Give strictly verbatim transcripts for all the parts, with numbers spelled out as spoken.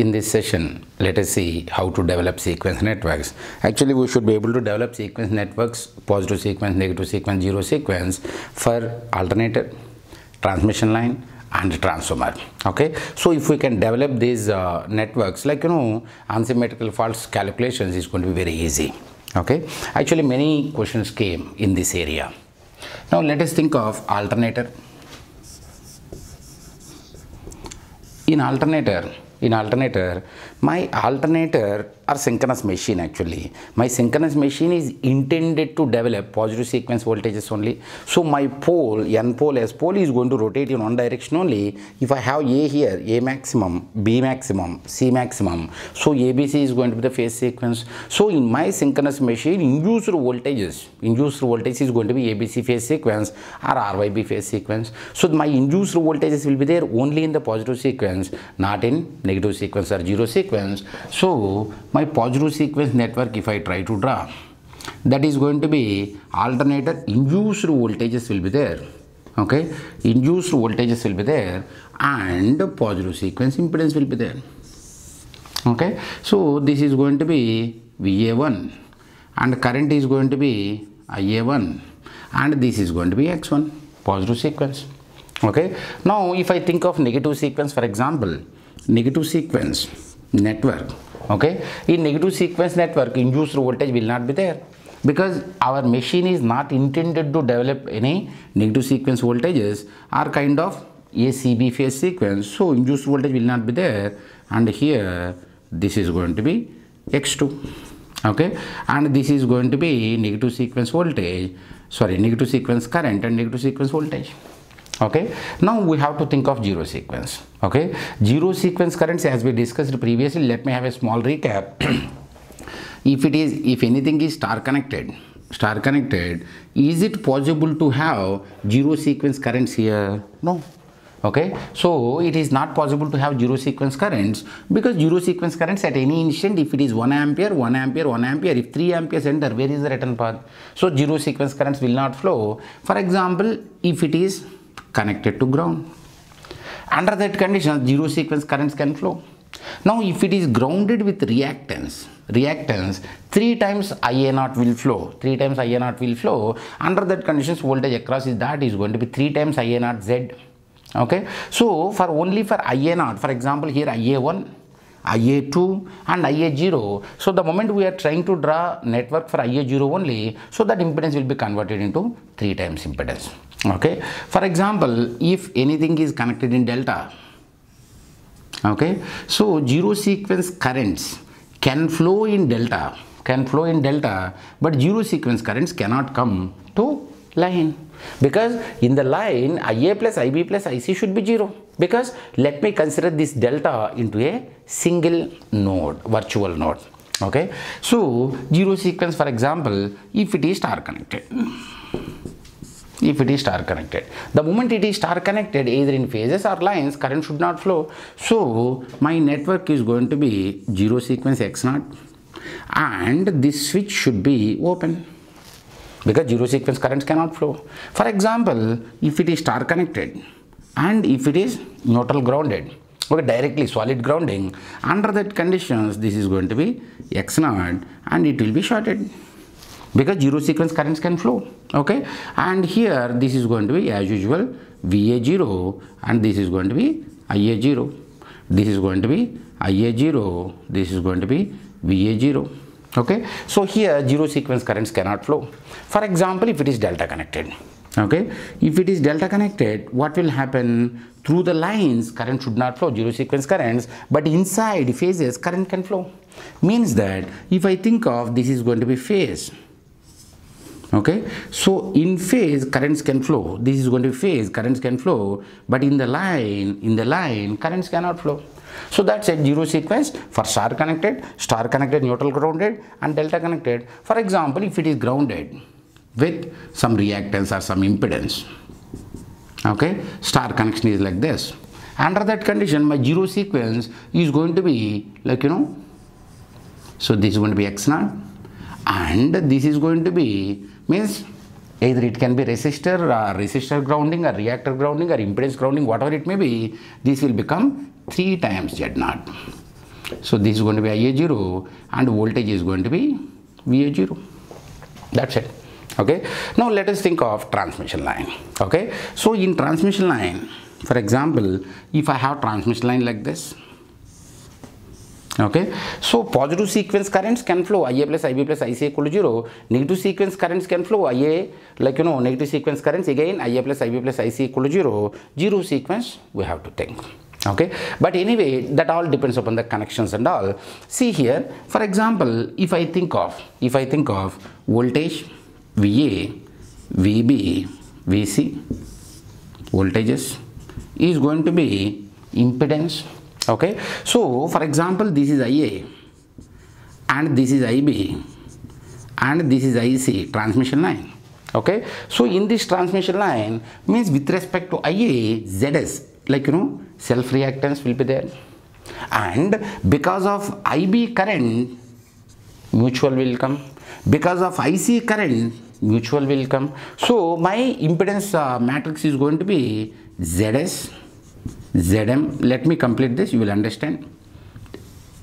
In this session, let us see how to develop sequence networks. Actually, we should be able to develop sequence networks, positive sequence, negative sequence, zero sequence for alternator, transmission line and transformer. Okay, so if we can develop these uh, networks, like you know, unsymmetrical faults calculations is going to be very easy. Okay, actually many questions came in this area. Now let us think of alternator. In alternator, in alternator, my alternator are synchronous machine actually. My synchronous machine is intended to develop positive sequence voltages only. So my pole, N pole, S pole is going to rotate in one direction only. If I have A here, A maximum, B maximum, C maximum. So A B C is going to be the phase sequence. So in my synchronous machine, induced voltages, induced voltage is going to be A B C phase sequence or R Y B phase sequence. So my induced voltages will be there only in the positive sequence, not in negative sequence or zero sequence. So my positive sequence network, if I try to draw, that is going to be alternator induced voltages will be there. Okay, induced voltages will be there and positive sequence impedance will be there. Okay, so this is going to be V A one and current is going to be I A one and this is going to be X one, positive sequence. Okay, now if I think of negative sequence, for example, negative sequence network. Okay, in negative sequence network, induced voltage will not be there because our machine is not intended to develop any negative sequence voltages or kind of A C B phase sequence. So induced voltage will not be there, and here this is going to be X two. Okay, and this is going to be negative sequence voltage, sorry, negative sequence current and negative sequence voltage. Okay, now we have to think of zero sequence. Okay, zero sequence currents, as we discussed previously, let me have a small recap. If it is, if anything is star connected, star connected, is it possible to have zero sequence currents here? No. Okay, so it is not possible to have zero sequence currents because zero sequence currents at any instant, if it is one ampere, one ampere, one ampere, if three amperes enter, where is the return path? So zero sequence currents will not flow. For example, if it is connected to ground, under that condition zero sequence currents can flow. Now if it is grounded with reactance, reactance three times I A naught will flow, three times I A naught will flow. Under that conditions, voltage across is that is going to be three times I A naught Z. Okay, so for only for I A naught, for example here I A one, I A two and I A zero. So the moment we are trying to draw network for I A zero only, so that impedance will be converted into three times impedance. Okay, for example, if anything is connected in delta, okay, so zero sequence currents can flow in delta, can flow in delta, but zero sequence currents cannot come to line because in the line I A plus I B plus I C should be zero, because let me consider this delta into a single node, virtual node. Okay, so zero sequence, for example, if it is star connected, if it is star connected, the moment it is star connected either in phases or lines, current should not flow. So my network is going to be zero sequence X naught and this switch should be open because zero sequence currents cannot flow. For example, if it is star connected and if it is neutral grounded, okay, directly solid grounding, under that conditions this is going to be X naught and it will be shorted because zero sequence currents can flow. Okay, and here this is going to be as usual V A zero and this is going to be I A zero, this is going to be I A zero, this is going to be V A zero. Okay, so here zero sequence currents cannot flow. For example, if it is delta connected, okay, if it is delta connected, what will happen? Through the lines current should not flow, zero sequence currents, but inside phases current can flow. Means that if I think of this is going to be phase. Okay, so in phase currents can flow, this is going to be phase, currents can flow, but in the line, in the line currents cannot flow. So that's a zero sequence for star connected, star connected, neutral grounded and delta connected. For example, if it is grounded with some reactance or some impedance, okay, star connection is like this. Under that condition my zero sequence is going to be like you know, so this is going to be X naught and this is going to be, means either it can be resistor or resistor grounding or reactor grounding or impedance grounding, whatever it may be, this will become three times Z naught. So this is going to be I A zero and voltage is going to be V A zero. That's it. Okay. Now let us think of transmission line. Okay. So in transmission line, for example, if I have transmission line like this. Okay. So positive sequence currents can flow I A plus I B plus I C equal to zero. Negative sequence currents can flow I A, like you know, negative sequence currents again I A plus I B plus I C equal to zero. Zero sequence we have to think. Okay. But anyway, that all depends upon the connections and all. See here, for example, if I think of, if I think of voltage V A, V B, V C, voltages is going to be impedance. Okay. So, for example, this is I A and this is I B and this is I C, transmission line. Okay. So, in this transmission line means with respect to I A, Z S, like you know, self reactance will be there, and because of I B current mutual will come, because of I C current mutual will come. So my impedance uh, matrix is going to be Z S, Z M, let me complete this, you will understand,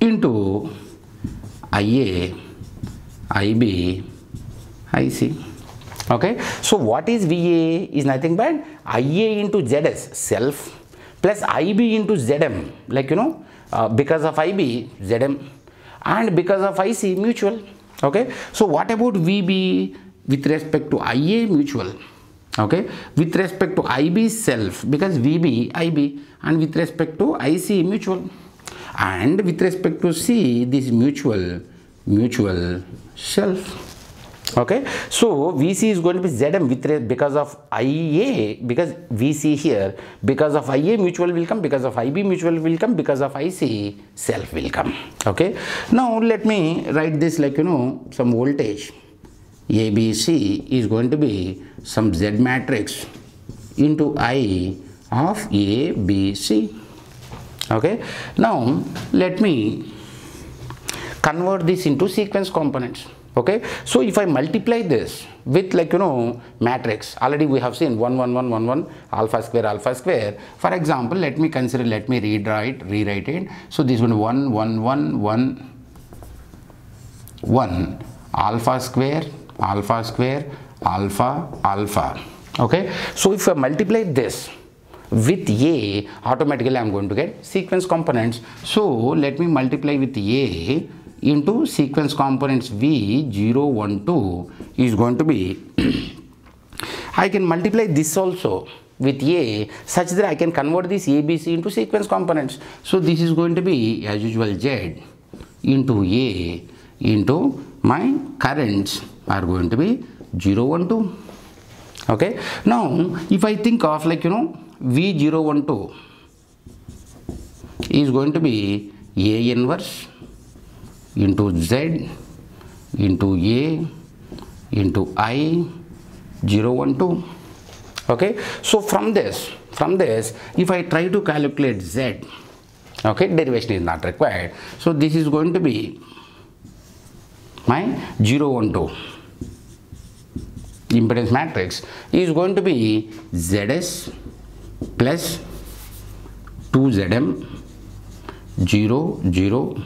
into I A, I B, I C. Okay, so what is V A? Is nothing but I A into Z S, self, plus I B into Z M, like you know, uh, because of I B, Z M, and because of I C, mutual. Okay, so what about V B? With respect to I A, mutual. Okay, with respect to I B, self, because V B, I B, and with respect to I C, mutual, and with respect to C, this mutual, mutual, self. Okay, so V C is going to be Z M with because of I A, because V C here, because of I A mutual will come, because of I B mutual will come, because of I C self will come. Okay, now let me write this, like you know, some voltage A B C is going to be some Z matrix into I of A B C. Okay, now let me convert this into sequence components. Okay, so if I multiply this with, like you know, matrix, already we have seen one, one, one, one, one, alpha square, alpha square. For example, let me consider, let me rewrite, rewrite it. So this one, one, one, one, one, one, alpha square, alpha square, alpha, alpha. Okay, so if I multiply this with A, automatically I am going to get sequence components. So let me multiply with A into sequence components V zero, one, two is going to be, I can multiply this also with A such that I can convert this A B C into sequence components. So this is going to be as usual Z into A into my currents are going to be zero, one, two. Okay. Now if I think of, like you know, V zero, one, two is going to be A inverse into Z into A into I zero, one, two. Okay, so from this, from this if I try to calculate Z, okay, derivation is not required. So this is going to be my zero, one, two impedance matrix is going to be Z S plus two Z M, zero, zero,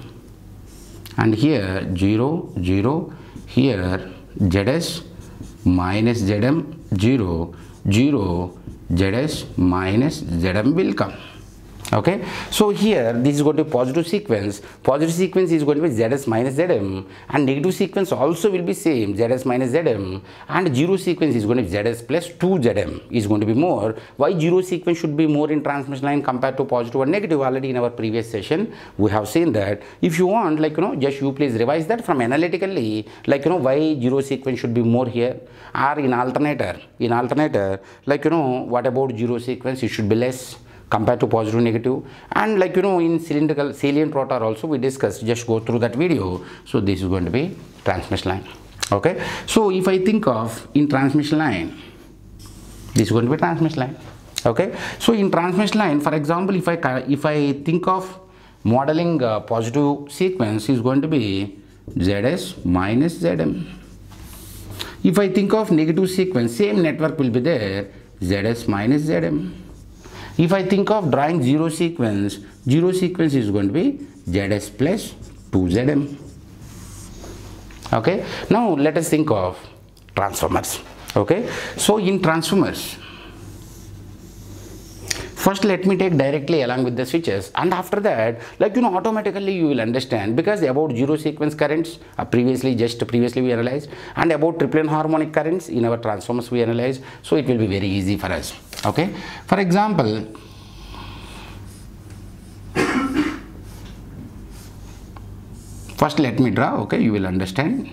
and here zero, zero, here Z S minus Z M, zero, zero, Z S minus Z M will come. Okay, so here this is going to be positive sequence, positive sequence is going to be Z S minus Z M, and negative sequence also will be same, Z S minus Z M, and zero sequence is going to be Z S plus two Z M is going to be more. Why zero sequence should be more in transmission line compared to positive and negative? Already in our previous session we have seen that. If you want, like you know, just you please revise that from analytically, like you know, why zero sequence should be more here, or in alternator, in alternator, like you know, what about zero sequence, it should be less compared to positive, negative, and like you know, in cylindrical salient rotor also we discussed, just go through that video. So this is going to be transmission line. Okay, so if I think of in transmission line, this is going to be transmission line. Okay, so in transmission line, for example, if I if I think of modeling uh, positive sequence is going to be Z S minus Z M. If I think of negative sequence, same network will be there, Z S minus Z M. If I think of drawing zero sequence, zero sequence is going to be Z S plus two Z M. Okay, now let us think of transformers. Okay, so in transformers, first let me take directly along with the switches, and after that, like you know, automatically you will understand, because about zero sequence currents uh, previously just previously we analyzed, and about triplane harmonic currents in our transformers we analyzed, so it will be very easy for us. Okay, for example, first let me draw, okay, you will understand.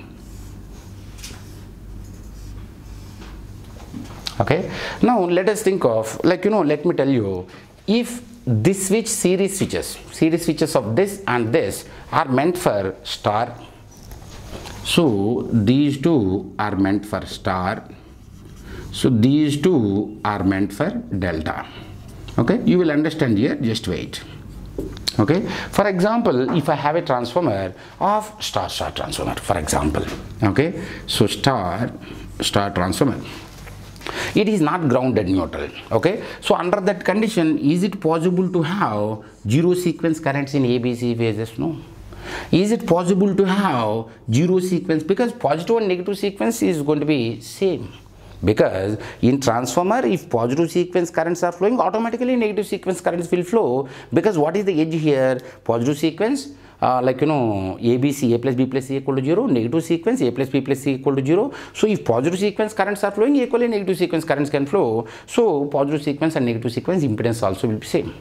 Okay, now let us think of, like you know, let me tell you, if this switch series switches, series switches of this and this are meant for star, so these two are meant for star, so these two are meant for delta. Okay, you will understand here, just wait. Okay, for example, if I have a transformer of star star transformer, for example, okay, so star star transformer, it is not grounded neutral. Okay, so under that condition, is it possible to have zero sequence currents in A B C phases? No. Is it possible to have zero sequence, because positive and negative sequence is going to be same? Because in transformer, if positive sequence currents are flowing, automatically negative sequence currents will flow, because what is the edge here? Positive sequence, uh, like you know, A B C, A plus B plus C equal to zero, negative sequence, A plus B plus C equal to zero. So if positive sequence currents are flowing, equally negative sequence currents can flow. So positive sequence and negative sequence impedance also will be same.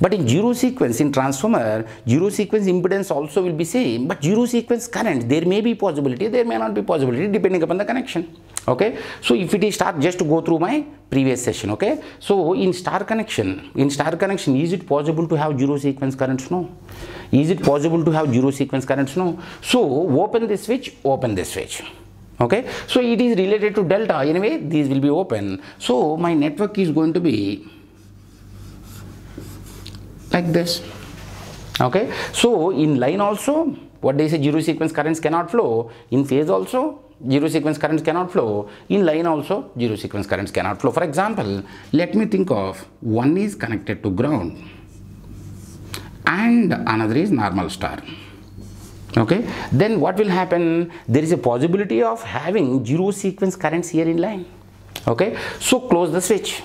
But in zero sequence, in transformer, zero sequence impedance also will be same, but zero sequence current, there may be possibility, there may not be possibility, depending upon the connection. Okay, so if it is star, just to go through my previous session. Okay, so in star connection, in star connection, is it possible to have zero sequence currents? No. Is it possible to have zero sequence currents? No. So open this switch, open this switch. Okay, so it is related to delta, anyway these will be open, so my network is going to be like this. Okay, so in line also, what they say, zero sequence currents cannot flow. In phase also, zero sequence currents cannot flow. In line also, zero sequence currents cannot flow. For example, let me think of one is connected to ground and another is normal star. Okay, then what will happen? There is a possibility of having zero sequence currents here in line. Okay, so close the switch.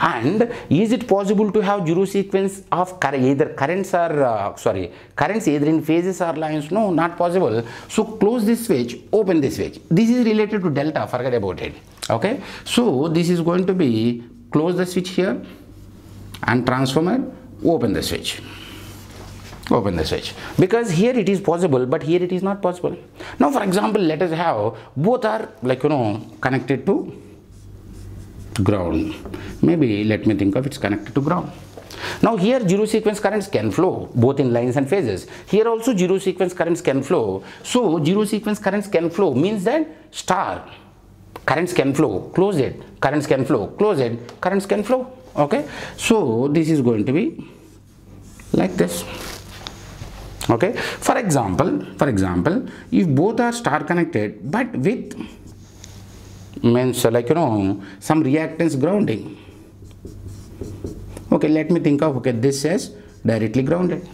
And is it possible to have zero sequence of cur either currents or uh, sorry currents either in phases or lines? No, not possible. So close this switch, open this switch. This is related to delta, forget about it. Okay, so this is going to be close the switch here and transformer, open the switch, open the switch, because here it is possible, but here it is not possible. Now for example, let us have both are like you know connected to ground. Maybe let me think of it's connected to ground. Now here zero sequence currents can flow both in lines and phases. Here also zero sequence currents can flow. So zero sequence currents can flow means that star currents can flow, close it, currents can flow, close it, currents can flow. Okay, so this is going to be like this. Okay, for example, for example, if both are star connected but with means like you know some reactance grounding. Okay, let me think of, okay, this is directly grounded.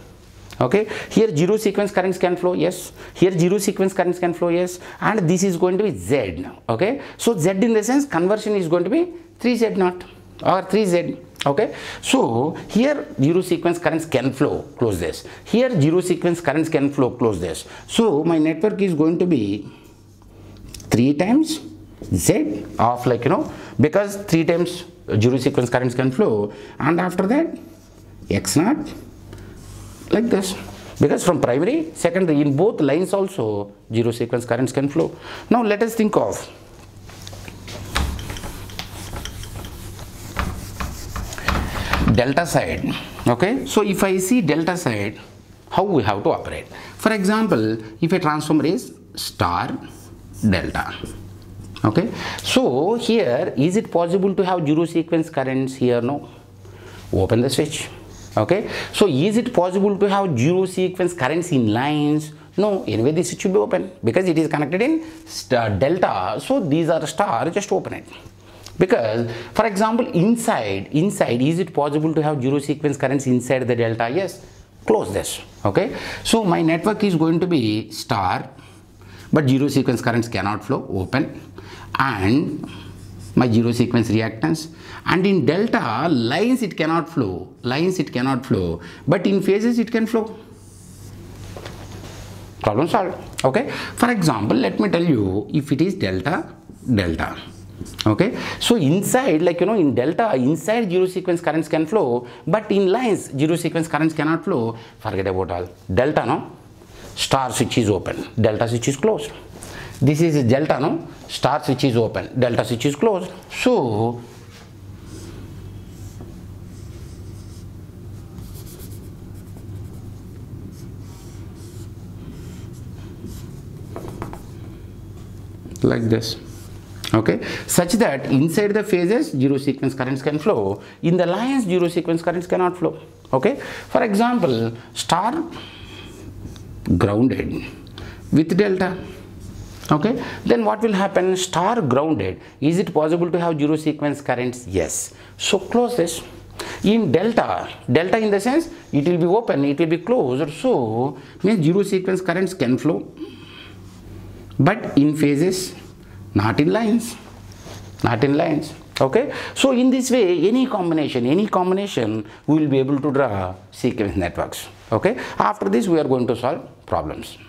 Okay, here zero sequence currents can flow, yes. Here zero sequence currents can flow, yes. And this is going to be Z. Okay, so Z in the sense conversion is going to be three Z naught or three Z. Okay, so here zero sequence currents can flow, close this. Here zero sequence currents can flow, close this. So my network is going to be three times Z of like you know because three times zero sequence currents can flow, and after that X naught like this, because from primary, secondary, in both lines also zero sequence currents can flow. Now let us think of delta side. Okay, so if I see delta side, how we have to operate. For example, if a transformer is star delta. Okay, so here is it possible to have zero sequence currents here? No, open the switch. Okay, so is it possible to have zero sequence currents in lines? No, anyway this should be open because it is connected in star delta, so these are star, just open it. Because, for example, inside, inside, is it possible to have zero sequence currents inside the delta? Yes. Close this. Okay. So my network is going to be star, but zero sequence currents cannot flow. Open, and my zero sequence reactance. And in delta lines it cannot flow. Lines it cannot flow. But in phases it can flow. Problem solved. Okay. For example, let me tell you, if it is delta, delta. Okay, so inside, like you know, in delta, inside zero sequence currents can flow, but in lines zero sequence currents cannot flow. Forget about all delta. No, star switch is open, delta switch is closed. This is delta. No, star switch is open, delta switch is closed. So like this. Okay, such that inside the phases zero sequence currents can flow, in the lines zero sequence currents cannot flow. Okay, for example, star grounded with delta. Okay, then what will happen? Star grounded, is it possible to have zero sequence currents? Yes. So close this. In delta, delta in the sense it will be open, it will be closed, so means zero sequence currents can flow, but in phases, not in lines, not in lines. Okay, so in this way, any combination, any combination, we will be able to draw sequence networks. Okay, after this we are going to solve problems.